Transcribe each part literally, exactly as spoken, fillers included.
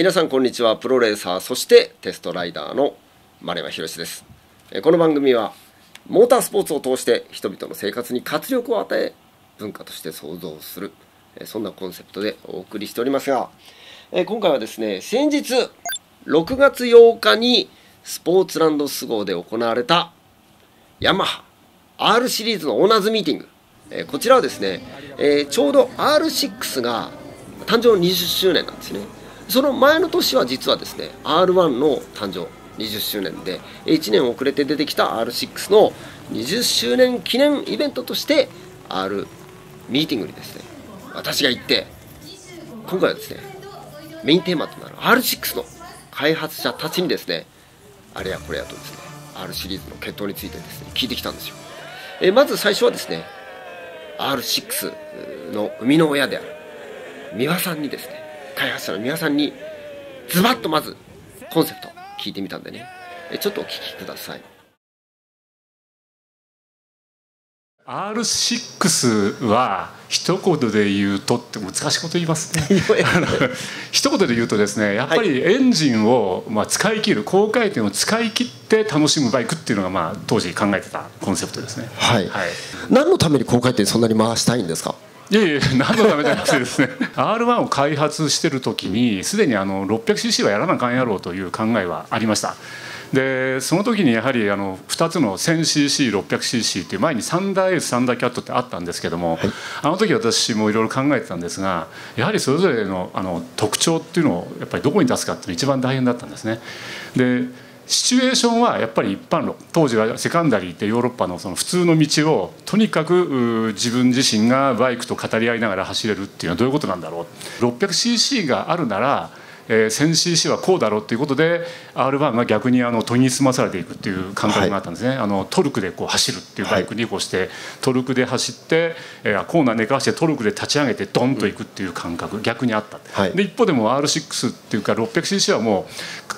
皆さんこんにちは。プロレーサーそしてテストライダーの丸山宏です。この番組はモータースポーツを通して人々の生活に活力を与え、文化として創造する、そんなコンセプトでお送りしておりますが、今回はですね、先日ろくがつようかにスポーツランドスゴーで行われたヤマハ R シリーズのオーナーズミーティング、こちらはですね、ちょうど アールシックス が誕生にじゅっしゅうねんなんですね。その前の年は実はですね アールワン の誕生にじゅっしゅうねんで、いちねん遅れて出てきた アールシックス のにじゅっしゅうねん記念イベントとして R ミーティングにですね、私が行って、今回はですねメインテーマとなる アールシックス の開発者たちにですね、あれやこれやとですね R シリーズの検討についてですね聞いてきたんですよ。えまず最初はですね アールシックス の生みの親である三輪さんにですね、開発者の三輪さんにズバッとまずコンセプト聞いてみたんでね、ちょっとお聞きください。 アールシックス は一言で言うとって難しいこと言いますね一言で言うとですね、やっぱりエンジンをまあ使い切る、高回転を使い切って楽しむバイクっていうのがまあ当時考えてたコンセプトですね。はい、はい、何のために高回転そんなに回したいんですか？いやいや、何のためじゃなくてですねアールワン を開発してる時にすでにあの ろっぴゃくシーシー はやらなあかんやろうという考えはありました。でその時にやはりあのふたつの せんシーシーろっぴゃくシーシー っていう前にサンダーエースサンダーキャットってあったんですけども、はい、あの時私もいろいろ考えてたんですが、やはりそれぞれ の, あの特徴っていうのをやっぱりどこに出すかっていうのが一番大変だったんですね。でシチュエーションはやっぱり一般論、当時はセカンダリーってヨーロッパ の, その普通の道をとにかく自分自身がバイクと語り合いながら走れるっていうのはどういうことなんだろう、 ろっぴゃくシーシー があるなら せんシーシー はこうだろうということで アールワン が逆にあの研ぎ澄まされていくっていう感覚があったんですね、はい、あのトルクでこう走るっていうバイクにこうして、はい、トルクで走って、えー、コーナー寝かしてトルクで立ち上げてドンといくっていう感覚、うん、逆にあった、はい、で一方でも アールシックス っていうか ろっぴゃくシーシー はもう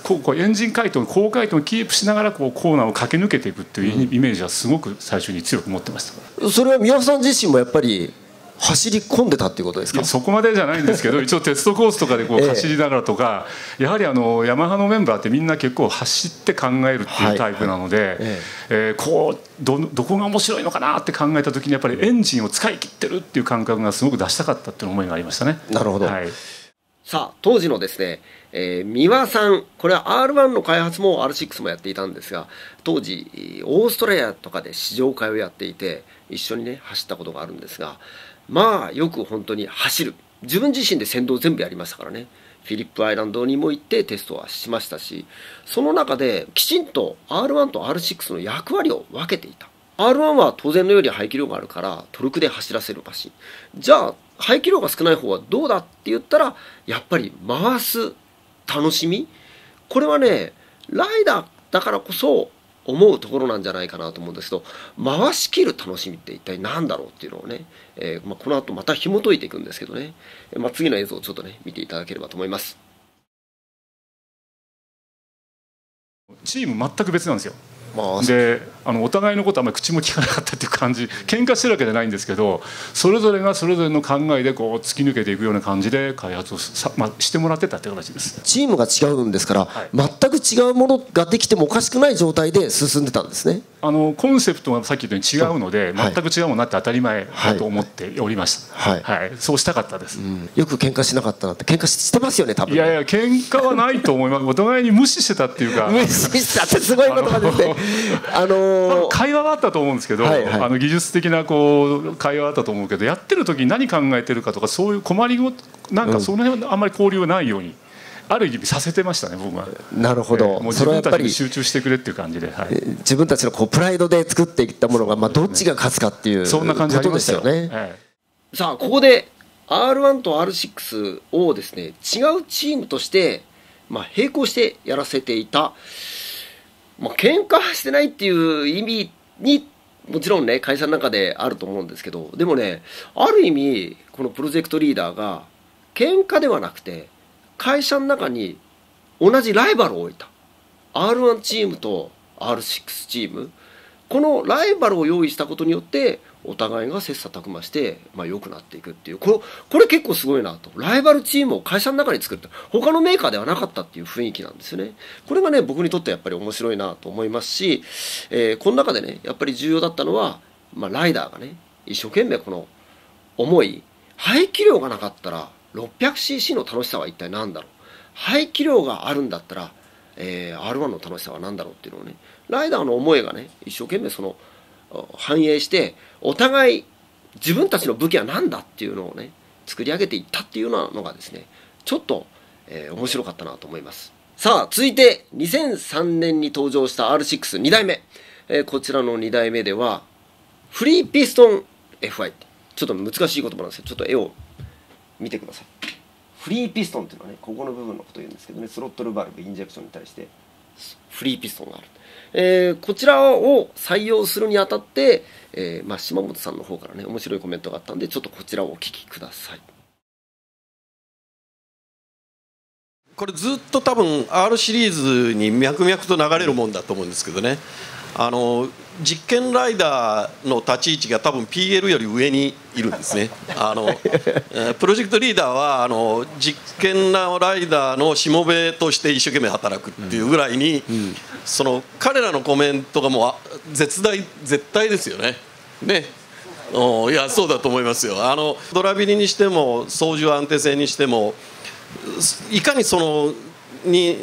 こうこうエンジン回転高回転をキープしながらこうコーナーを駆け抜けていくっていうイメージはすごく最初に強く持ってました、うん、それは三輪さん自身もやっぱり走り込んでたっていうことですか？そこまでじゃないんですけど一応テストコースとかでこう走りながらとか、ええ、やはりあのヤマハのメンバーってみんな結構走って考えるっていうタイプなので、こう ど, どこが面白いのかなって考えた時にやっぱりエンジンを使い切ってるっていう感覚がすごく出したかったっていう思いがありましたね。なるほど、はい、さあ当時のですね、えー、三輪さん、これは アールワン の開発も アールシックス もやっていたんですが、当時オーストラリアとかで試乗会をやっていて一緒にね走ったことがあるんですが、まあよく本当に走る、自分自身で先導全部やりましたからね、フィリップアイランドにも行ってテストはしましたし、その中できちんと アールワン と アールシックス の役割を分けていた。 アールワン は当然のように排気量があるからトルクで走らせるマシン、じゃあ排気量が少ない方はどうだって言ったらやっぱり回す楽しみ、これはねライダーだからこそ思うところなんじゃないかなと思うんですけど、回しきる楽しみって一体何だろうっていうのをね、えーまあ、この後また紐解いていくんですけどね、まあ、次の映像をちょっとね見ていただければと思います。チーム全く別なんですよ。であのお互いのことあんまり口も聞かなかったっていう感じ、喧嘩してるわけじゃないんですけど、それぞれがそれぞれの考えでこう突き抜けていくような感じで開発をさ、まあ、してもらってたって形です。チームが違うんですから、はい、全く違うものができてもおかしくない状態で進んでたんですね。あのコンセプトがさっき言ったように違うので、はい、全く違うものになって当たり前だと思っておりました。はいはいはい、そうしたかったです、うん、よく喧嘩しなかったなって、喧嘩してますよね多分。いやいや喧嘩はないと思いますお互いに無視してたっていうか無視したってすごいことが出てあのー、会話はあったと思うんですけど、はいはい、あの技術的なこう会話はあったと思うけど、やってる時に何考えてるかとかそういう困りごとなんかその辺はあんまり交流がないようにある意味させてましたね僕は。なるほど、えー、もう自分たちに集中してくれっていう感じで、はい、自分たちのこうプライドで作っていったものが、まあ、どっちが勝つかっていうことでしたよね。はい、さあここで アールワン と アールシックス をですね違うチームとして、まあ、並行してやらせていた。まあ、喧嘩してないっていう意味にもちろんね会社の中であると思うんですけど、でもねある意味このプロジェクトリーダーが喧嘩ではなくて会社の中に同じライバルを置いた アールワン チームと アールシックス チーム、このライバルを用意したことによってお互いが切磋琢磨して、まあ、良くなっていくっていう、これ、これ結構すごいなと。ライバルチームを会社の中に作ると、他のメーカーではなかったっていう雰囲気なんですよね。これがね、僕にとってやっぱり面白いなと思いますし、えー、この中でね、やっぱり重要だったのは、まあ、ライダーがね、一生懸命この重い、排気量がなかったら ろっぴゃくシーシー の楽しさは一体何だろう。排気量があるんだったら、えー、アールワン の楽しさは何だろうっていうのをね、ライダーの思いがね、一生懸命その反映して、お互い自分たちの武器は何だっていうのをね、作り上げていったっていうようなのがですね、ちょっと、えー、面白かったなと思います。さあ、続いてにせんさんねんに登場した アールシックスに 代目、えー。こちらのに代目では、フリーピストン エフアイ。ちょっと難しい言葉なんですけど、ちょっと絵を見てください。フリーピストンっていうのはね、ここの部分のことを言うんですけどね、スロットルバルブ、インジェクションに対してフリーピストンがある。えー、こちらを採用するにあたって、えーまあ、島本さんの方からね、面白いコメントがあったんで、ちょっとこちらをお聞きください。これずっと多分 R シリーズに脈々と流れるもんだと思うんですけどね、あの実験ライダーの立ち位置が多分 ピーエル より上にいるんですね。あのプロジェクトリーダーはあの実験なライダーのしもべとして一生懸命働くっていうぐらいに、うんうん、その彼らのコメントがもう絶大絶対ですよね。ね、おいやそうだと思いますよ。あのドラビリにしても操縦安定性にしても、いかにそのに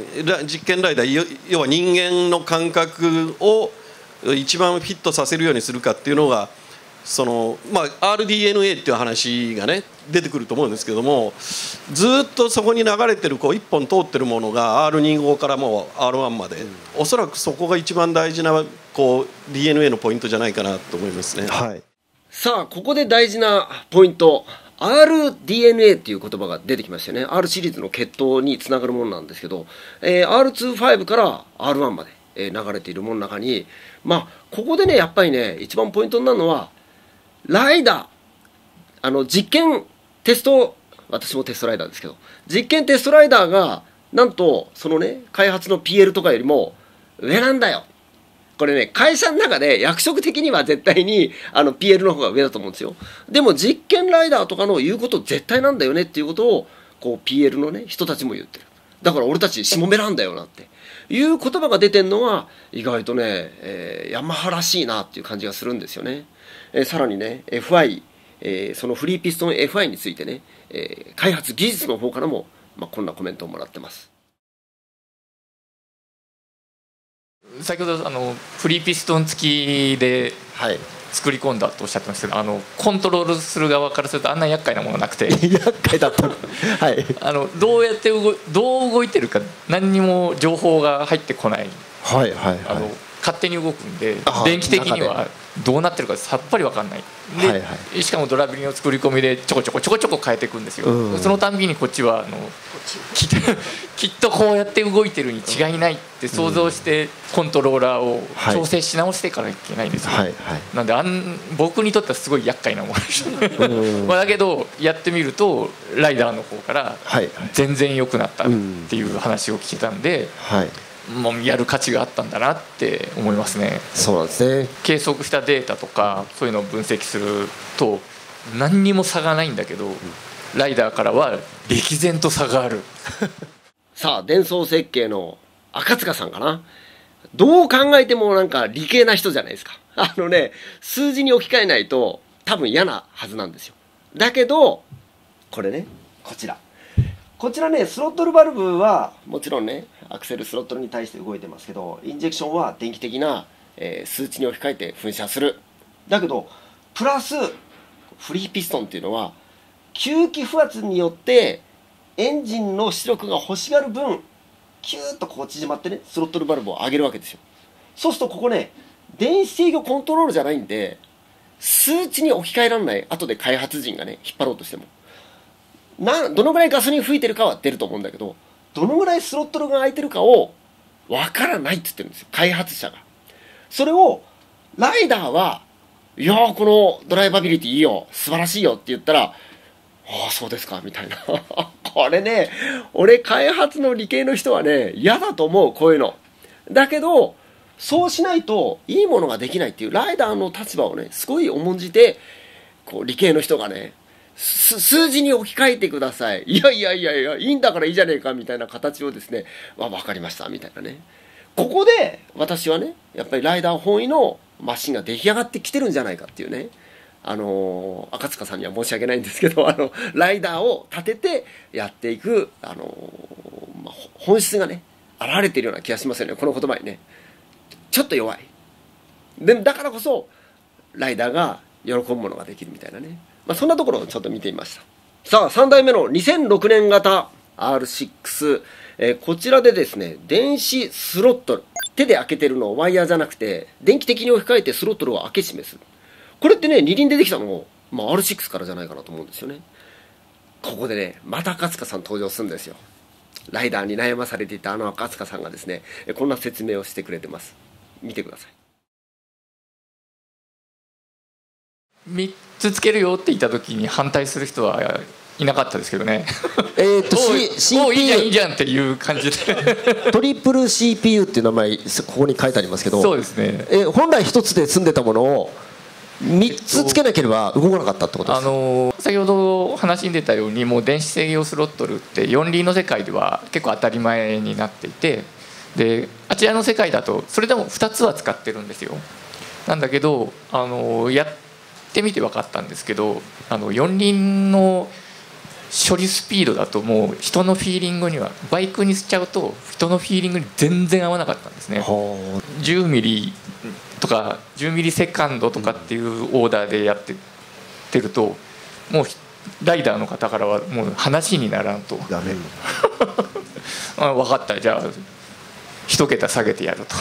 実験ライダー、要は人間の感覚を一番フィットさせるようにするかっていうのが、そのまあ アールディーエヌエー っていう話がね出てくると思うんですけども、ずっとそこに流れてるこう一本通ってるものが アールにじゅうご からもう アールワン まで、おそらくそこが一番大事なこう ディーエヌエー のポイントじゃないかなと思いますね。はい、さあここで大事なポイント。アールディーエヌエー っていう言葉が出てきましたよね。R シリーズの血統につながるものなんですけど、えー、アールにじゅうご から アールワン まで、えー、流れているものの中に、まあ、ここでね、やっぱりね、一番ポイントになるのは、ライダー、あの、実験、テスト、私もテストライダーですけど、実験テストライダーが、なんと、そのね、開発の ピーエル とかよりも上なんだよ。これね、会社の中で役職的には絶対にあの ピーエル の方が上だと思うんですよ。でも実験ライダーとかの言うこと絶対なんだよねっていうことをこう ピーエル のね人たちも言ってる。だから俺たちしもべなんだよなっていう言葉が出てるのは意外とね、えー、ヤマハらしいなっていう感じがするんですよね。えー、さらにね エフアイ、えー、そのフリーピストン エフアイ についてね、えー、開発技術の方からも、まあ、こんなコメントをもらってます。先ほどあのフリーピストン付きで作り込んだとおっしゃってましたけど、あのコントロールする側からするとあんな厄介なものなくて厄介だった、はい、あのどうやって動どう動いてるか何にも情報が入ってこない、はいはいはい、あの勝手に動くんで電気的にはどうなってるかさっぱり分かんないで、はいはい、しかもドラビリの作り込みでちょこちょこちょこちょこ変えていくんですよ、うん、そのたんびにこっちはあの き, きっとこうやって動いてるに違いないって想像してコントローラーを調整し直してからいけないんですよ、はい、なんであん僕にとってはすごい厄介なものでした、うん、だけどやってみるとライダーの方から全然良くなったっていう話を聞いたんで、はい、もうやる価値があったんだなって思いますね。そうなんですね。計測したデータとかそういうのを分析すると何にも差がないんだけど、ライダーからは歴然と差があるさあ電装設計の赤塚さんかな、どう考えてもなんか理系な人じゃないですか。あのね、数字に置き換えないと多分嫌なはずなんですよ。だけどこれね、こちらこちらね、スロットルバルブはもちろんねアクセルスロットルに対して動いてますけど、インジェクションは電気的な、えー、数値に置き換えて噴射する。だけどプラスフリーピストンっていうのは吸気負圧によってエンジンの出力が欲しがる分キューッとこう縮まってね、スロットルバルブを上げるわけですよ。そうするとここね、電子制御コントロールじゃないんで数値に置き換えられない。後で開発陣がね引っ張ろうとしてもな、どのぐらいガソリン吹いてるかは出ると思うんだけど、どのぐらいスロットルが空いてるかを分からないって言ってるんですよ、開発者が。それをライダーは「いやーこのドライバビリティいいよ、素晴らしいよ」って言ったら「ああそうですか」みたいなこれね、俺開発の理系の人はね嫌だと思う、こういうの。だけどそうしないといいものができないっていうライダーの立場をねすごい重んじてこう理系の人がね数字に置き換えてください、いやいやいやいやいいんだからいいじゃねえかみたいな形をですね、わ分かりましたみたいなね。ここで私はねやっぱりライダー本位のマシンが出来上がってきてるんじゃないかっていうね、あのー、赤塚さんには申し訳ないんですけど、あのライダーを立ててやっていく、あのーまあ、本質がね現れてるような気がしますよね。この言葉にねちょっと弱いでだからこそライダーが喜ぶものができるみたいなね、まあ、そんなところをちょっと見てみました。さあさんだいめのにせんろくねん型 アールシックス、えー、こちらでですね電子スロットル、手で開けてるのをワイヤーじゃなくて電気的に置き換えてスロットルを開け閉めする、これってね二輪でできたのも、まあ、アールシックス からじゃないかなと思うんですよね。ここでねまた赤塚さん登場するんですよ。ライダーに悩まされていたあの赤塚さんがですねこんな説明をしてくれてます。見てください。みっつつけるよって言った時に反対する人はいなかったですけどねえと シーピーユー いいじゃんいいじゃんっていう感じでトリプル シーピーユー っていう名前ここに書いてありますけど、そうですね、え本来ひとつで済んでたものをみっつつけなければ動かなかったってことです、えっとあのー、先ほど話に出たようにもう電子制御スロットルってよん輪の世界では結構当たり前になっていて、であちらの世界だとそれでもふたつは使ってるんですよ。なんだけどあのやってみて分かったんですけど、あのよん輪の処理スピードだともう人のフィーリングにはバイクにしちゃうと人のフィーリングに全然合わなかったんですね。じゅうミリとかじゅうミリセカンドとかっていうオーダーでやってってるともうライダーの方からはもう話にならんとダメあ分かった、じゃあ一桁下げてやると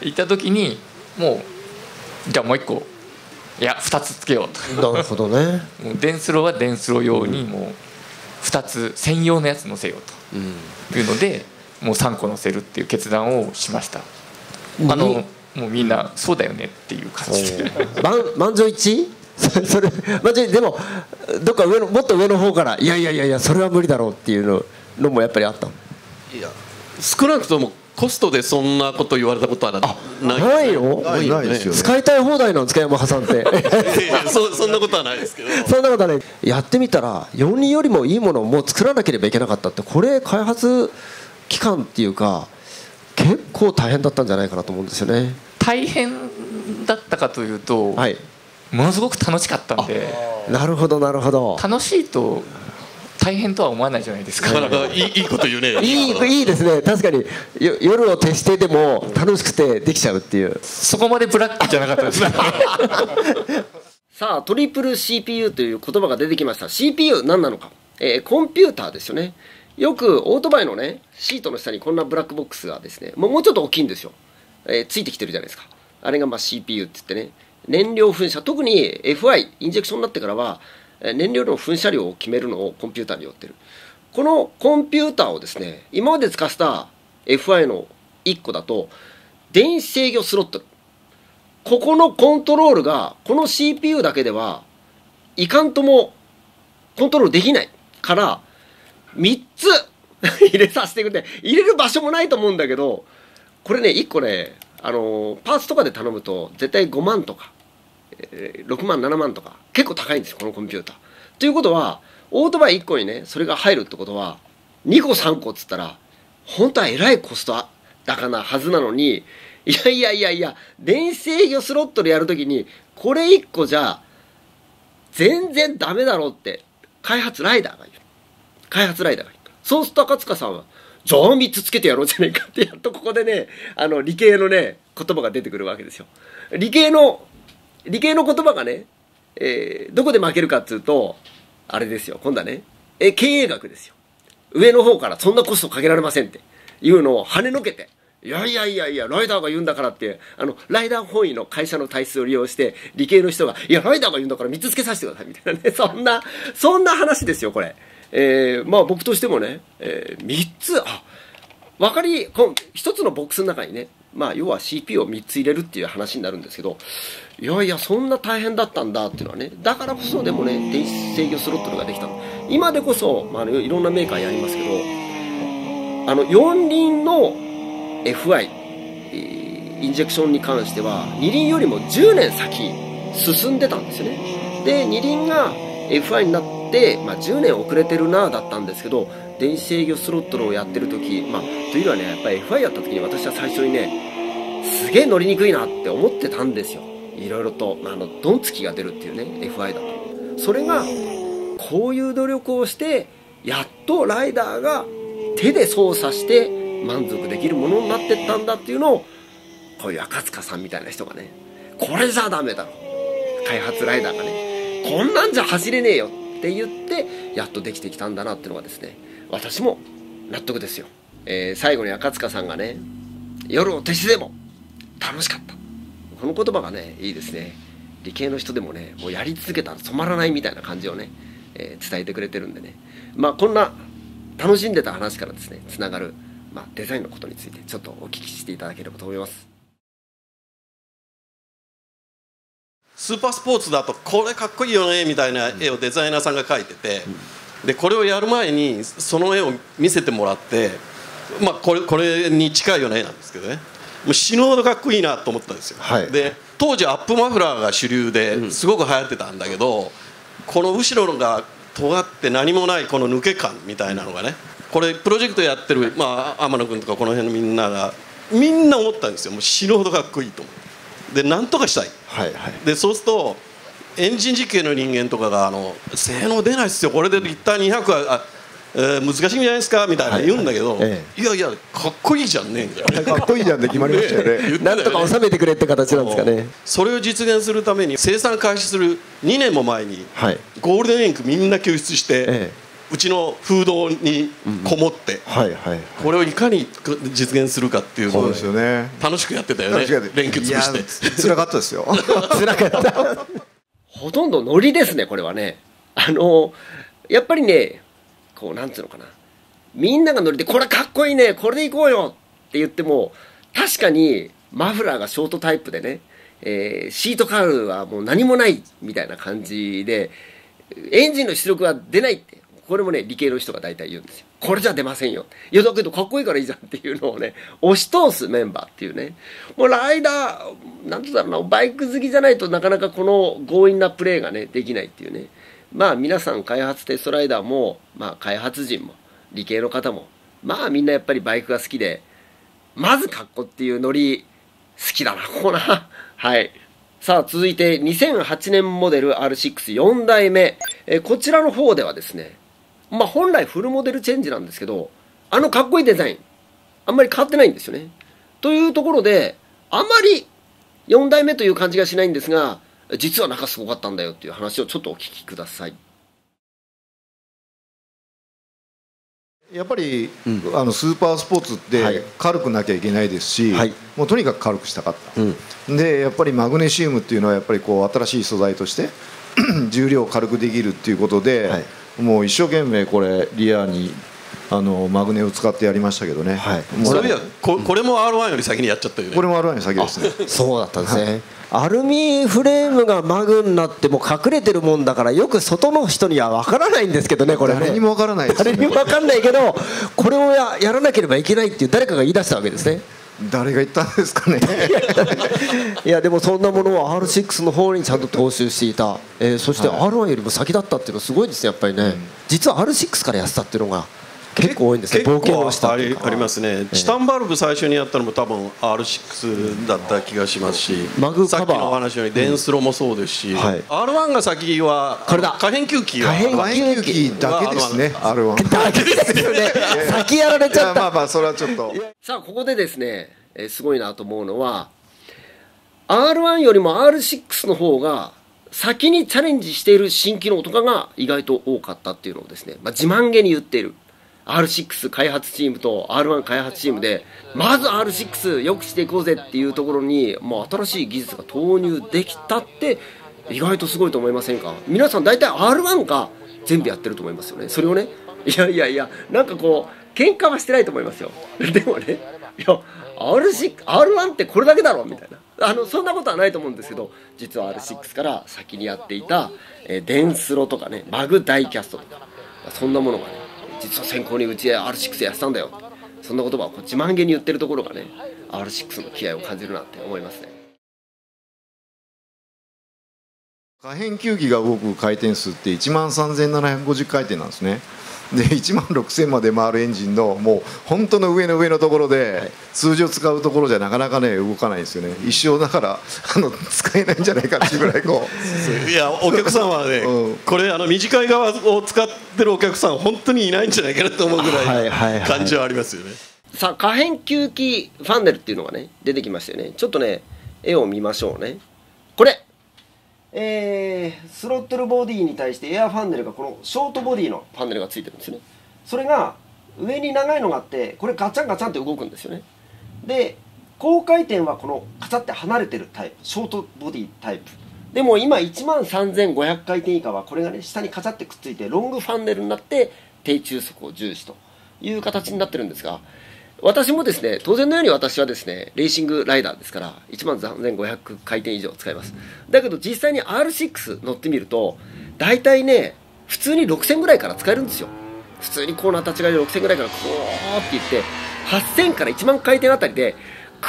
言った時にもうじゃあもう一個いやふたつつけようとなるほどねもう電スロは電スロ用にもうふたつ専用のやつ乗せようというのでもうさんこ乗せるっていう決断をしました。あのもうみんなそうだよねっていう感じで満場一致それマジでもどっか上のもっと上の方からいやいやいやいやそれは無理だろうっていうののもやっぱりあったの。いや少なくともコストでそんなこと言われたことはないないよ。使いたい放題なんですか山葉さんってそ, そんなことはないですけどそんなことはない。やってみたらよん輪よりもいいものをもう作らなければいけなかったって、これ開発期間っていうか結構大変だったんじゃないかなと思うんですよね。大変だったかというと、はい、ものすごく楽しかったんで。なるほどなるほど。楽しいと大変とは思わないじゃないですか。なかなかいいいいこと言うねいい。いいですね。確かによ夜を徹してでも楽しくてできちゃうっていう。そこまでブラックじゃなかったですね。さあトリプル シーピーユー という言葉が出てきました。シーピーユー 何なのか。えー、コンピューターですよね。よくオートバイのねシートの下にこんなブラックボックスがですね、もうもうちょっと大きいんですよ。えー、ついてきてるじゃないですか。あれがまあ シーピーユー って言ってね、燃料噴射、特に エフアイ インジェクションになってからは。燃料の噴射量を決めるのをコンピューターによってる。このコンピューターをですね今まで使った エフアイ のいっこだと電子制御スロットル、ここのコントロールがこの シーピーユー だけではいかんともコントロールできないからみっつ入れさせてくれて、入れる場所もないと思うんだけど、これねいっこねあのパーツとかで頼むと絶対ごまんとか。ろくまんななまんとか結構高いんですよこのコンピューター。ということはオートバイいっこにねそれが入るってことはにこさんこっつったら本当はえらいコスト高なはずなのに、いやいやいやいや電子制御スロットルやるときにこれいっこじゃ全然ダメだろうって開発ライダーがいる。開発ライダーがいる。そうすると赤塚さんはじゃあみっつつけてやろうじゃねえかって、やっとここでねあの理系のね言葉が出てくるわけですよ。理系の理系の言葉がね、えー、どこで負けるかっていうとあれですよ今度はね、え経営学ですよ。上の方からそんなコストかけられませんっていうのを跳ねのけて、いやいやいやいやライダーが言うんだからってあのライダー本位の会社の体質を利用して理系の人がいやライダーが言うんだからみっつつけさせてくださいみたいなね、そんなそんな話ですよこれ。えー、まあ僕としてもね、えー、みっつあ分かりこのひとつのボックスの中にねまあ要は シーピーユー をみっつ入れるっていう話になるんですけど、いやいやそんな大変だったんだっていうのはね、だからこそでもね電子制御スロットルができたの。今でこそ、まあ、いろんなメーカーやりますけどあのよん輪の エフアイインジェクションに関しては二輪よりもじゅうねん先進んでたんですよね。で二輪が エフアイ になって、まあ、じゅうねん遅れてるなぁだったんですけど、電子制御スロットルをやってる時、まあ、というよりはねやっぱり エフアイ やった時に私は最初にねすげえ乗りにくいなって思ってたんですよ。いろいろと、まあ、あのドンつきが出るっていうね エフアイ だと。それがこういう努力をしてやっとライダーが手で操作して満足できるものになってったんだっていうのを、こういう赤塚さんみたいな人がね、これじゃダメだろ、開発ライダーがねこんなんじゃ走れねえよって言ってやっとできてきたんだなっていうのがですね、私も納得ですよ。えー、最後に赤塚さんがね「夜を徹しても楽しかった」、この言葉がねいいですね。理系の人でもねもうやり続けたら止まらないみたいな感じをね、えー、伝えてくれてるんでね、まあこんな楽しんでた話からですねつながる、まあ、デザインのことについてちょっとお聞きしていただければと思います。スーパースポーツだとこれかっこいいよねみたいな絵をデザイナーさんが描いてて、うん、でこれをやる前にその絵を見せてもらって、まあ、これ、これに近いよねなんですけどね、もう死ぬほどかっこいいなと思ったんですよ、はい、で当時アップマフラーが主流ですごく流行ってたんだけど、うん、この後ろが尖って何もないこの抜け感みたいなのがね、これプロジェクトやってる、まあ、天野君とかこの辺のみんながみんな思ったんですよ。もう死ぬほどかっこいいと思ってでなんとかしたい、はいはい、でそうするとエンジン実験の人間とかがあの性能出ないですよこれでリッターにひゃくはあ、えー、難しいんじゃないですかみたいな言うんだけど、はいはい、ええ、いやいやかっこいいじゃんねみたいなかっこいいじゃんって決まりましたよ ね, ね, ねなんとか収めてくれって形なんですかね。それを実現するために生産開始するにねんも前に、はい、ゴールデンウィークみんな救出して、ええ、うちの風洞にこもってこれをいかに実現するかっていうのを楽しくやってたよね。連結してつらかったですよつらかったほとんどノリですねこれはね。あのやっぱりねこうなんつうのかな、みんながノリでこれかっこいいねこれでいこうよって言っても、確かにマフラーがショートタイプでね、えー、シートカールはもう何もないみたいな感じでエンジンの出力は出ないって。これもね理系の人が大体言うんですよ。これじゃ出ませんよ。いやだけどかっこいいからいいじゃんっていうのをね押し通すメンバーっていうね、もうライダーなんてだろうな、バイク好きじゃないとなかなかこの強引なプレーがねできないっていうね。まあ皆さん開発テストライダーも、まあ、開発陣も理系の方もまあみんなやっぱりバイクが好きで、まずかっこっていうノリ好きだなここなはい。さあ続いてにせんはちねんモデル アールシックスよん 代目、えこちらの方ではですね、まあ本来フルモデルチェンジなんですけど、あのかっこいいデザインあんまり変わってないんですよね。というところであまりよん代目という感じがしないんですが、実は中すごかったんだよっていう話をちょっとお聞きください。やっぱり、うん、あのスーパースポーツって軽くなきゃいけないですし、はい、もうとにかく軽くしたかった、うん、でやっぱりマグネシウムっていうのはやっぱりこう新しい素材として重量を軽くできるっていうことで、はい、もう一生懸命これリアにあのマグネを使ってやりましたけどね、はい、それでは こ, これも アールワン より先にやっちゃったよね。これも アールワン より先ですねそうだったんですねアルミフレームがマグになっても隠れてるもんだから、よく外の人には分からないんですけどねこれね。誰にも分からないです、ね、誰にも分からないけどこれを や, やらなければいけないっていう誰かが言い出したわけですね。誰が言ったんですかねいやでもそんなものは アールシックス の方にちゃんと踏襲していた、えー、そして アールワン よりも先だったっていうのはすごいですねやっぱりね、うん、実は アールシックス からやってたっていうのが結構多いんですね。冒険をしたっていうかありますね、えー、チタンバルブ最初にやったのも多分 アールシックス だった気がしますし、マグカバーさっきのお話のようにデンスロもそうですし、うん、はい、アールワン が先は可変球機は可変球機だけですね。 アールワン だけですよね先やられちゃった。まあまあそれはちょっとさあここでですね、えー、すごいなと思うのは アールワン よりも アールシックス の方が先にチャレンジしている新機能とかが意外と多かったっていうのをですね、まあ、自慢げに言っているアールシックス 開発チームと アールワン 開発チームで、まず アールシックス 良くしていこうぜっていうところにもう新しい技術が投入できたって意外とすごいと思いませんか。皆さん大体 アールワン が全部やってると思いますよね。それをね、いやいやいや、なんかこう喧嘩はしてないと思いますよ。でもね、いや アールシックス、アールワン ってこれだけだろみたいな、あのそんなことはないと思うんですけど、実は アールシックス から先にやっていた、えー、デンスロとかね、マグダイキャストとかそんなものがね、実は先行にうち アールシックス やってたんだよ。そんな言葉をこう自慢げに言ってるところがね、 アールシックス の気合を感じるなって思いますね。可変球技が動く回転数っていちまんさんぜんななひゃくごじゅっかいてんなんですね。でいちまんろくせんまで回るエンジンのもう本当の上の上のところで、はい、通常使うところじゃなかなかね動かないんですよね。一生だからあの使えないんじゃないかっていうぐらいこういやお客さんはね、うん、これあの短い側を使ってるお客さん本当にいないんじゃないかなと思うぐらい感じはありますよね。さあ可変球技ファンネルっていうのがね出てきましたよね。ちょっとね絵を見ましょうね。これえー、スロットルボディに対してエアファンネルがこのショートボディのファンネルがついてるんですね。それが上に長いのがあってこれガチャンガチャンって動くんですよね。で高回転はこのカチャって離れてるタイプショートボディタイプでも今いちまんさんぜんごひゃくかいてん以下はこれがね下にカチャってくっついてロングファンネルになって低中速を重視という形になってるんですが、私もですね当然のように私はですねレーシングライダーですからいちまんさんぜんごひゃくかいてん以上使います。だけど実際に アールシックス 乗ってみると大体ね普通にろくせんぐらいから使えるんですよ。普通にコーナー立ち上がりろくせんぐらいからクオーっていってはっせんからいちまんかいてんあたりでク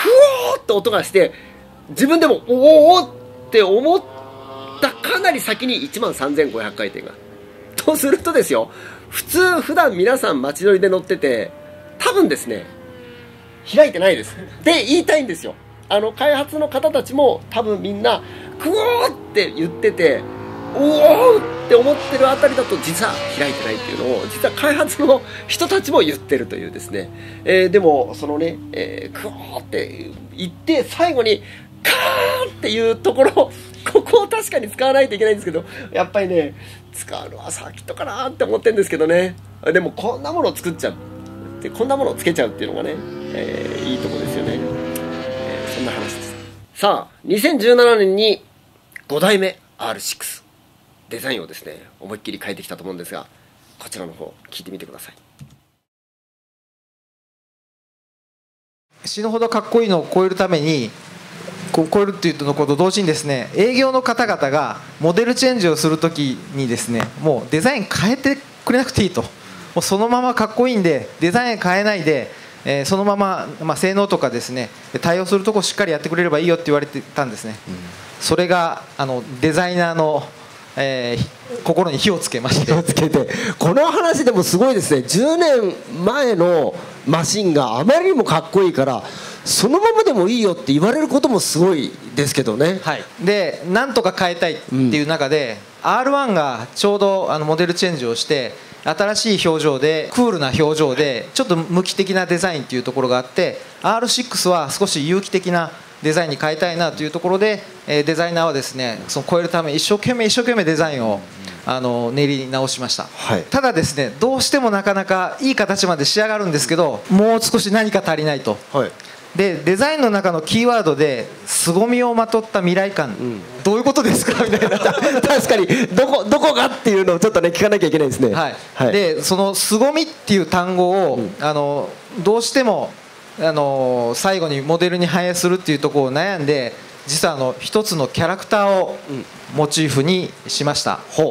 オーって音がして自分でもおおって思ったかなり先にいちまんさんぜんごひゃくかいてんがとするとですよ、普通普段皆さん街乗りで乗ってて多分ですね開いてないですって言いたいんですよ。あの開発の方たちも多分みんなクオーって言ってておおって思ってるあたりだと実は開いてないっていうのを実は開発の人たちも言ってるというですね、えー、でもそのね、えー、クオーって言って最後にカーンっていうところここを確かに使わないといけないんですけど、やっぱりね使うのはサーキットかなーって思ってるんですけどね。でもこんなものを作っちゃうでこんなものをつけちゃうっていうのがね、えー、いいとこですよね、えー、そんな話です。さあにせんじゅうななねんにごだいめ アールシックス デザインをですね思いっきり変えてきたと思うんですが、こちらの方聞いてみてください。死ぬほどかっこいいのを超えるためにこう超えるっていうのと同時にですね、営業の方々がモデルチェンジをするときにですねもうデザイン変えてくれなくていいと。もうそのままかっこいいんでデザイン変えないで、えー、そのまま、まあ、性能とかですね対応するところしっかりやってくれればいいよって言われてたんですね、うん、それがあのデザイナーの、えー、心に火をつけまして火をつけてこの話でもすごいですね。じゅうねんまえのマシンがあまりにもかっこいいからそのままでもいいよって言われることもすごいですけどね、はい、でなんとか変えたいっていう中で、うん、アールワン がちょうどあのモデルチェンジをして新しい表情でクールな表情でちょっと無機的なデザインというところがあって アールシックス は少し有機的なデザインに変えたいなというところで、デザイナーはですねその超えるため一生懸命一生懸命デザインをあの練り直しました、はい、ただですねどうしてもなかなかいい形まで仕上がるんですけどもう少し何か足りないと、はい、でデザインの中のキーワードで凄みをまとった未来感、うん、どういうことですかみたいな確かにどこ、どこがっていうのをちょっとね聞かなきゃいけないですね、はいはい、でその凄みっていう単語を、うん、あのどうしてもあの最後にモデルに反映するっていうところを悩んで実はあの一つのキャラクターをモチーフにしました、うん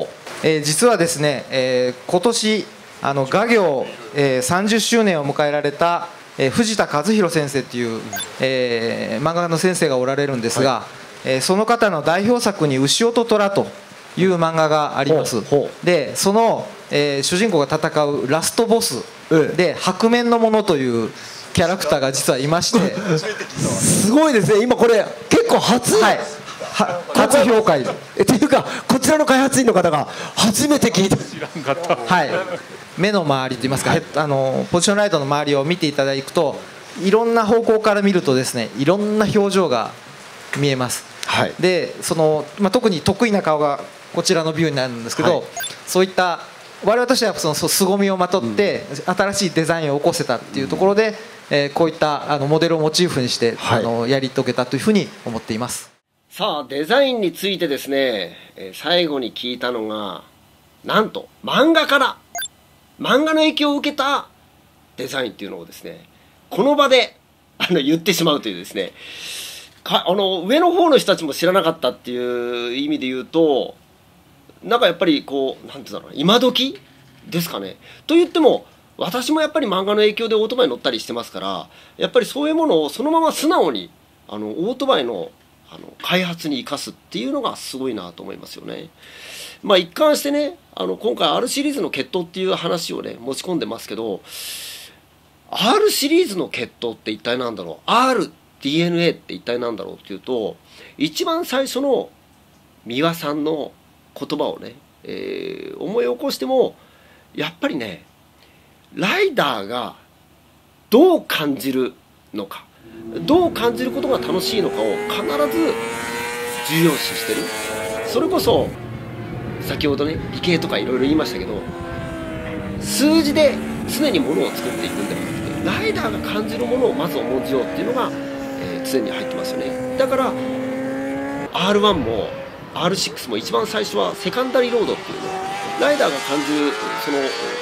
えー、実はですね、えー、今年あの画業、えー、さんじゅっしゅうねんを迎えられたえー、藤田和弘先生という、えー、漫画家の先生がおられるんですが、はいえー、その方の代表作に「牛音虎」という漫画があります。でその、えー、主人公が戦うラストボスで「白面の者」というキャラクターが実はいましてすごいですね今これ結構初、はいは初評価というかこちらの開発員の方が初めて聞いた、はい、目の周りといいますかあのポジションライトの周りを見ていただくといろんな方向から見るとですねいろんな表情が見えます、はい、でその、まあ、特に得意な顔がこちらのビューになるんですけど、はい、そういった我々としてはその凄みをまとって新しいデザインを起こせたっていうところで、うんえー、こういったあのモデルをモチーフにして、はい、あのやり遂げたというふうに思っています。さあデザインについてですね、えー、最後に聞いたのがなんと漫画から漫画の影響を受けたデザインっていうのをですねこの場であの言ってしまうというですねかあの上の方の人たちも知らなかったっていう意味で言うとなんかやっぱりこうなんて言うんだろう今時ですかねと言っても私もやっぱり漫画の影響でオートバイ乗ったりしてますから、やっぱりそういうものをそのまま素直にあのオートバイ の, あの開発に生かすっていうのがすごいなと思いますよね。まあ一貫してね、あの今回 R シリーズの決闘っていう話をね持ち込んでますけど、 R シリーズの決闘って一体何だろう、 アールディーエヌエー って一体何だろうっていうと、一番最初の三輪さんの言葉をね、えー、思い起こしてもやっぱりね、ライダーがどう感じるのか、どう感じることが楽しいのかを必ず重要視してる。それこそ先ほどね理系とかいろいろ言いましたけど、数字で常にものを作っていくんではなくて、ライダーが感じるものをまず重んじようっていうのが、えー、常に入ってますよね。だから アールワン も アールシックス も一番最初はセカンダリーロードっていうね、ライダーが感じる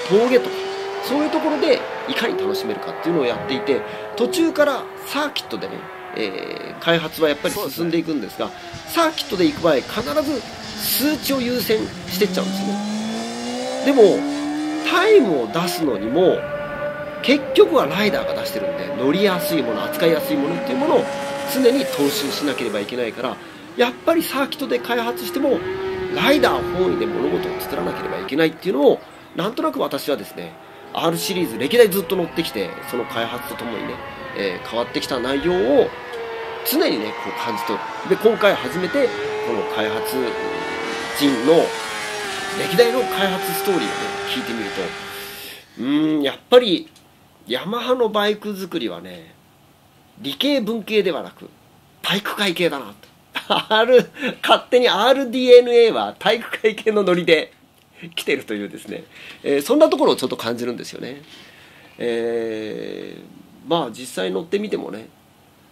その峠とかそういうところでいかに楽しめるかっていうのをやっていて、途中からサーキットでね、えー、開発はやっぱり進んでいくんですが、サーキットで行く場合必ず数値を優先してっちゃうんですね。でもタイムを出すのにも結局はライダーが出してるんで、乗りやすいもの、扱いやすいものっていうものを常に踏襲しなければいけないから、やっぱりサーキットで開発してもライダー本位で物事を作らなければいけないっていうのを、なんとなく私はですねR シリーズ歴代ずっと乗ってきて、その開発とともにね、えー、変わってきた内容を常にねこう感じ取る。で今回初めてこの開発陣の歴代の開発ストーリーをね聞いてみると、うーんやっぱりヤマハのバイク作りはね理系文系ではなく体育会系だなとR 勝手に アールディーエヌエー は体育会系のノリで来てるというですね、えー、そんなところをちょっと感じるんですよね。えー、まあ実際乗ってみてもね、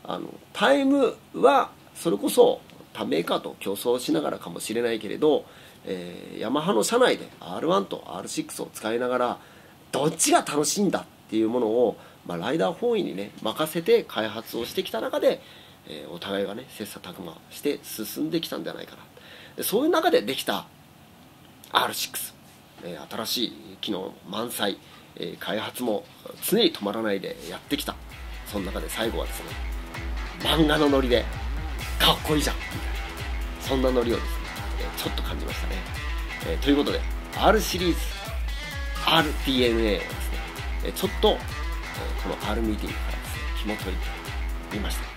あのタイムはそれこそ他メーカーと競争しながらかもしれないけれど、えー、ヤマハの社内で アールワン と アールシックス を使いながらどっちが楽しいんだっていうものを、まあ、ライダー本位にね任せて開発をしてきた中で、えー、お互いがね切磋琢磨して進んできたんじゃないかな。そういう中でできたアールシックス、えー、新しい機能満載、えー、開発も常に止まらないでやってきた。その中で最後はですね、漫画のノリでかっこいいじゃんみたいな、そんなノリをですね、えー、ちょっと感じましたね。えー、ということで R シリーズ アールディーエヌエー をですね、えー、ちょっと、えー、この R ミーティングからですね紐解いてみました。